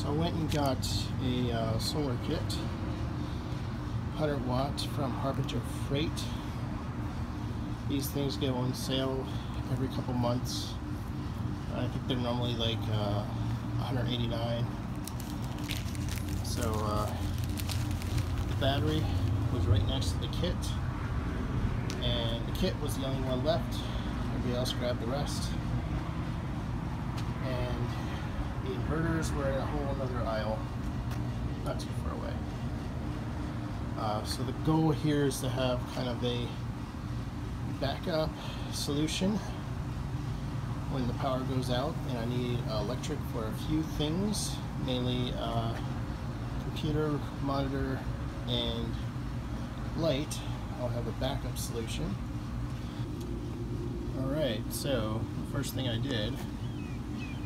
So I went and got a solar kit, 100 watt from Harbor Freight. These things go on sale every couple months. I think they're normally like $189. So the battery was right next to the kit, and the kit was the only one left. Everybody else grabbed the rest, and the inverters were in a whole another aisle, not too far away. So the goal here is to have kind of a backup solution when the power goes out and I need electric for a few things, mainly computer, monitor, and light. I'll have a backup solution. Alright, so the first thing I did,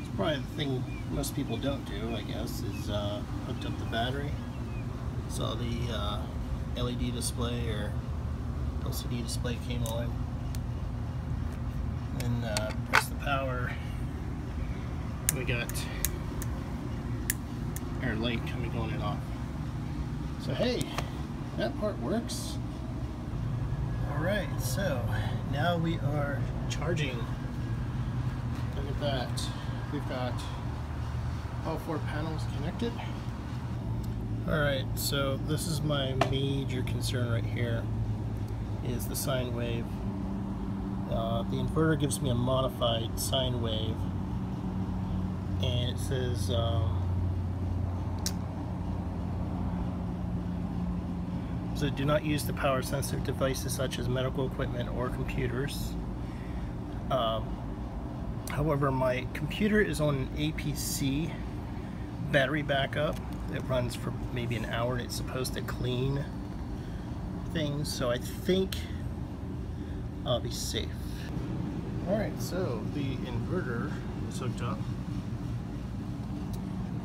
it's probably the thing most people don't do, I guess, is hooked up the battery. Saw the LED display or LCD display came on, and press the power. We got our light coming on and off. So hey, that part works. Alright, so now we are charging. Look at that. We've got all four panels connected. Alright, so this is my major concern right here, is the sine wave. The inverter gives me a modified sine wave, and it says so do not use the power sensitive devices such as medical equipment or computers. However, my computer is on an APC battery backup. It runs for maybe an hour, and it's supposed to clean things, so I think I'll be safe. Alright, so the inverter is hooked up,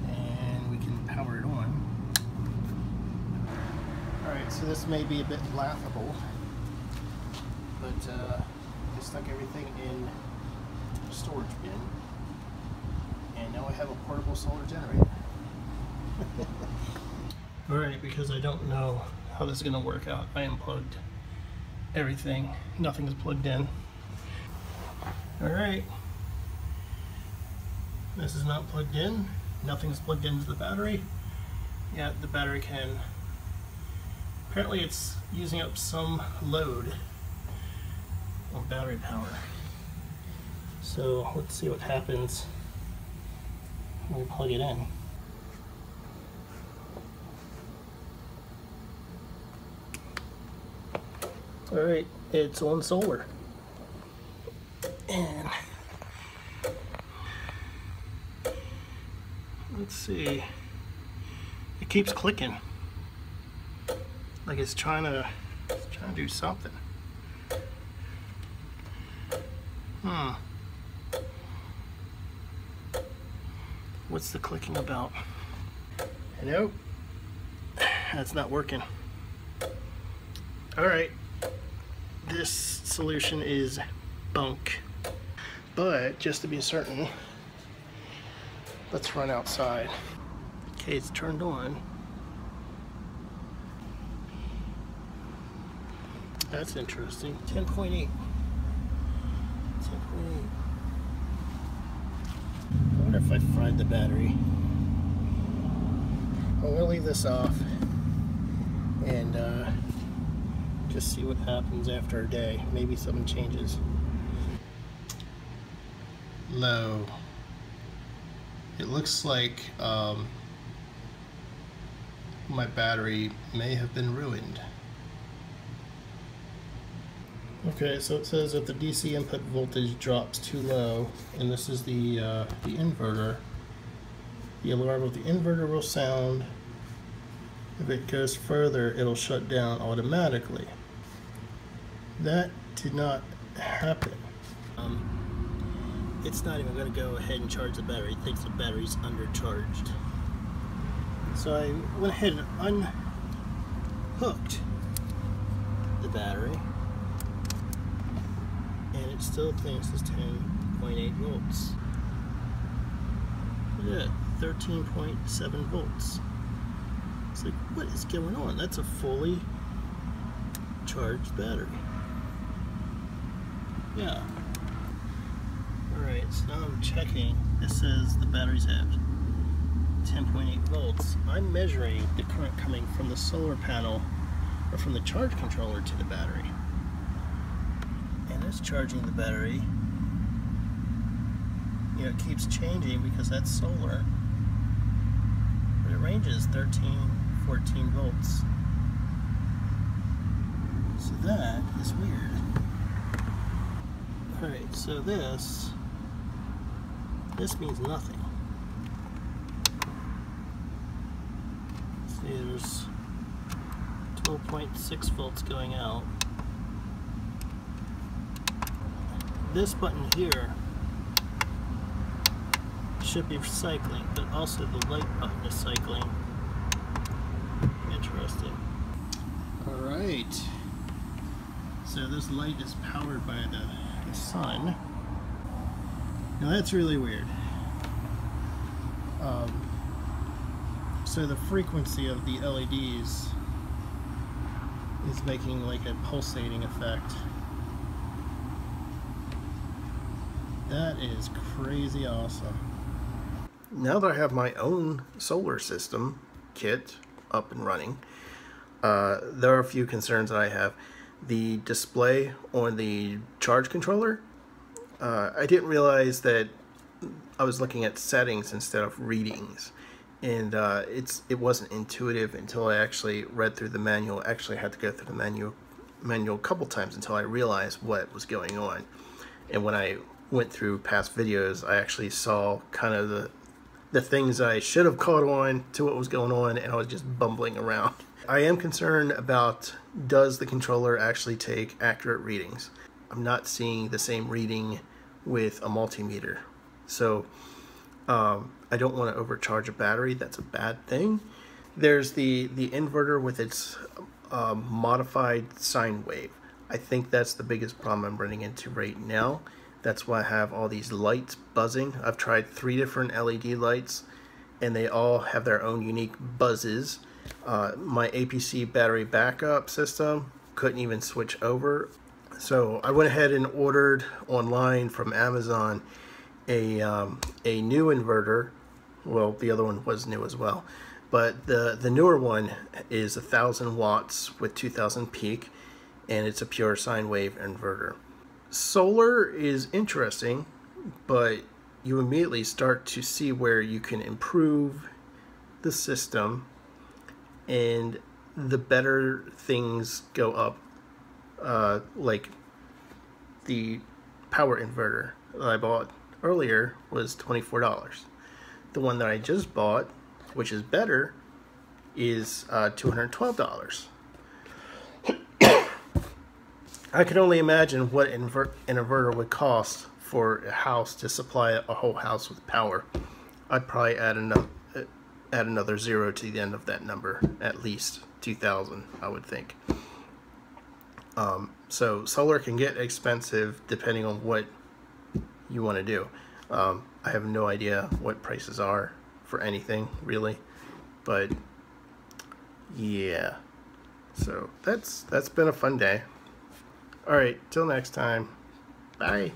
and we can power it on. Alright, so this may be a bit laughable, but I stuck everything in the storage bin, and now I have a portable solar generator. Alright, because I don't know how this is going to work out, I unplugged everything. Nothing is plugged in. Alright, this is not plugged in. Nothing is plugged into the battery. Yeah, the battery can, apparently it's using up some load on battery power. So let's see what happens when we plug it in. Alright, it's on solar, and let's see, it keeps clicking, like it's trying to do something. What's the clicking about? Nope, that's not working. Alright. This solution is bunk, but just to be certain, let's run outside. Okay, it's turned on. That's interesting. 10.8. 10.8. I wonder if I fried the battery. I'm gonna leave this off and just see what happens after a day. Maybe something changes. Low. It looks like my battery may have been ruined. Okay, so it says if the DC input voltage drops too low, and this is the inverter, the alarm of the inverter will sound. If it goes further, it'll shut down automatically. That did not happen. It's not even going to go ahead and charge the battery. It thinks the battery's undercharged. So I went ahead and unhooked the battery, and it still thinks it's 10.8 volts. good, 13.7 volts. It's like, what is going on? That's a fully charged battery. Yeah. Alright, so now I'm checking. It says the battery's at 10.8 volts. I'm measuring the current coming from the solar panel, or from the charge controller to the battery. And it's charging the battery. You know, it keeps changing because that's solar. But it ranges 13, 14 volts. So that is weird. Alright, so this means nothing. See, there's 12.6 volts going out. This button here should be cycling, but also the light button is cycling. Interesting. Alright. So this light is powered by the sun. Now that's really weird. So the frequency of the LEDs is making like a pulsating effect. That is crazy awesome. Now that I have my own solar system kit up and running, there are a few concerns that I have. The display on the charge controller, I didn't realize that I was looking at settings instead of readings, and it wasn't intuitive until I actually read through the manual. Actually, I had to go through the manual a couple times until I realized what was going on. And when I went through past videos, I actually saw kind of the things I should have caught on to what was going on, and I was just bumbling around. I am concerned about, does the controller actually take accurate readings? I'm not seeing the same reading with a multimeter. So I don't want to overcharge a battery. That's a bad thing. There's the inverter with its modified sine wave. I think that's the biggest problem I'm running into right now. That's why I have all these lights buzzing. I've tried 3 different LED lights, and they all have their own unique buzzes. My APC battery backup system couldn't even switch over. So I went ahead and ordered online from Amazon a new inverter. Well, the other one was new as well, but the newer one is 1,000 watts with 2,000 peak, and it's a pure sine wave inverter. Solar is interesting, but you immediately start to see where you can improve the system, and the better things go up, like the power inverter that I bought earlier was $24. The one that I just bought, which is better, is $212. I could only imagine what an inverter would cost for a house to supply a whole house with power. I'd probably add another zero to the end of that number, at least 2,000, I would think. So solar can get expensive depending on what you want to do. I have no idea what prices are for anything really, but yeah. So that's been a fun day. All right, till next time. Bye.